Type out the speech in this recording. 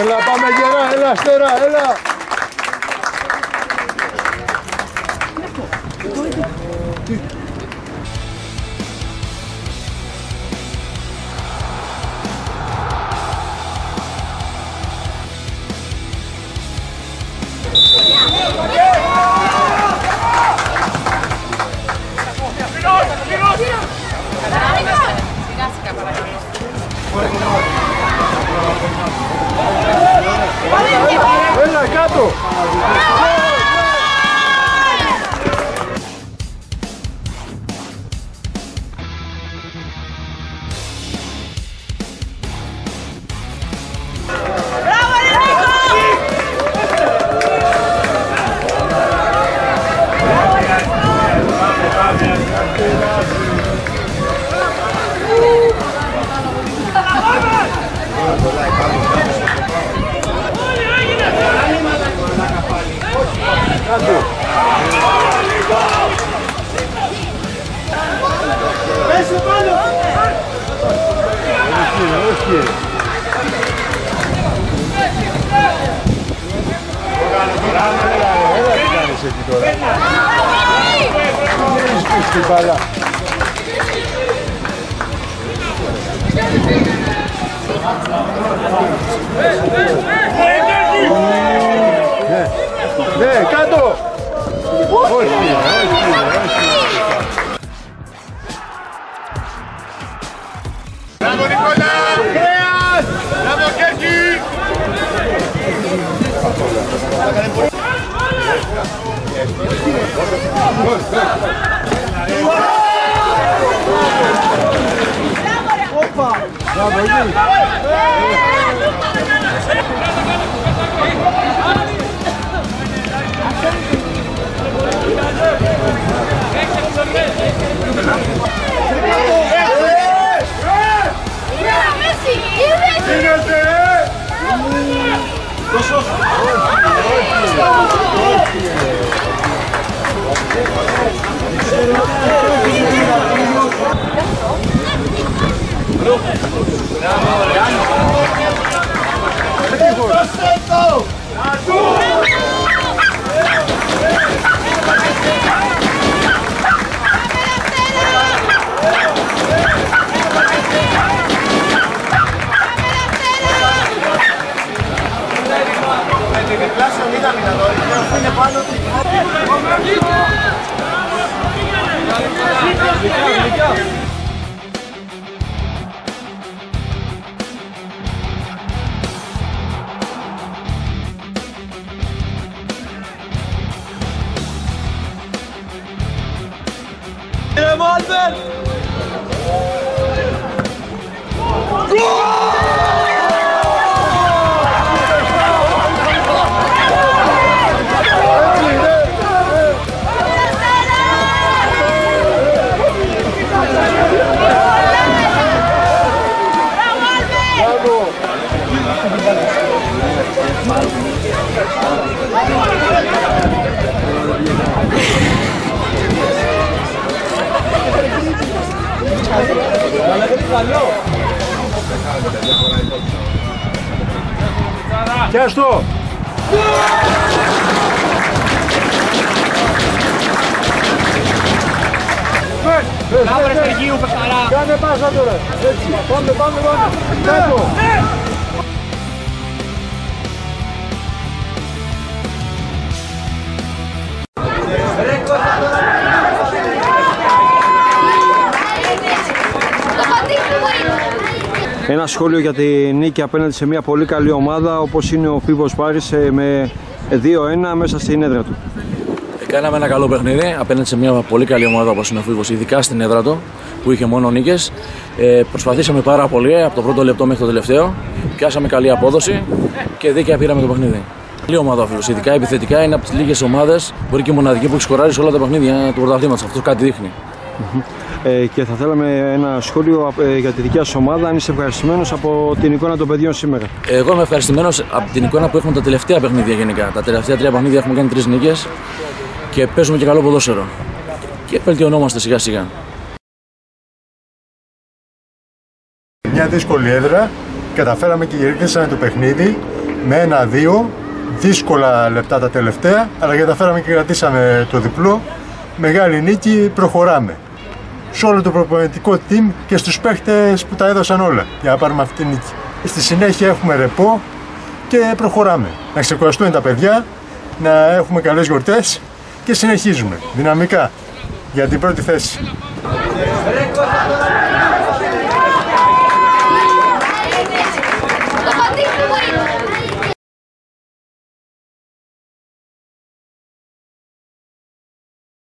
Έλα, πάμε γερά, έλα, Αστέρα, έλα. Έλα, κάτω! Ναι, κάτω! Μπράβο Νικόλα! Κρέας! Μπράβο Κέρκη! Πιάσ' το! Μπράβο ρε Στεργίου, πεθαρά! Κάνε πάσα τώρα! Έτσι, πάμε, πάμε, πάμε! Κάτω! Ένα σχόλιο για τη νίκη απέναντι σε μια πολύ καλή ομάδα όπως είναι ο Φοίβος Βάρης με 2-1 μέσα στην έδρα του. Κάναμε ένα καλό παιχνίδι απέναντι σε μια πολύ καλή ομάδα όπως είναι ο Φοίβος, ειδικά στην έδρα του που είχε μόνο νίκες. Προσπαθήσαμε πάρα πολύ από το πρώτο λεπτό μέχρι το τελευταίο. Πιάσαμε καλή απόδοση και δίκαια πήραμε το παιχνίδι. Καλή ομάδα ο Φοίβος, ειδικά επιθετικά είναι από τις λίγες ομάδες, μπορεί και η μοναδική που έχει σκοράρει σε όλα τα παιχνίδια του πρωταθλήματος. Αυτό κάτι δείχνει. Και θα θέλαμε ένα σχόλιο για τη δικιά σου ομάδα, αν είσαι ευχαριστημένος από την εικόνα των παιδιών σήμερα. Εγώ είμαι ευχαριστημένος από την εικόνα που έχουμε τα τελευταία παιχνίδια γενικά. Τα τελευταία τρία παιχνίδια έχουμε κάνει 3 νίκες και παίζουμε και καλό ποδόσφαιρο. Και βελτιωνόμαστε σιγά σιγά. Μια δύσκολη έδρα, καταφέραμε και γυρίσαμε το παιχνίδι με ένα-δύο, δύσκολα λεπτά τα τελευταία, αλλά καταφέραμε και κρατήσαμε το διπλό. Μεγάλη νίκη, προχωράμε. Σε όλο το προπονητικό team και στους παίχτες που τα έδωσαν όλα για να πάρουμε αυτή τη νίκη. Στη συνέχεια έχουμε ρεπό και προχωράμε. Να ξεκουραστούν τα παιδιά, να έχουμε καλές γιορτές και συνεχίζουμε δυναμικά για την πρώτη θέση.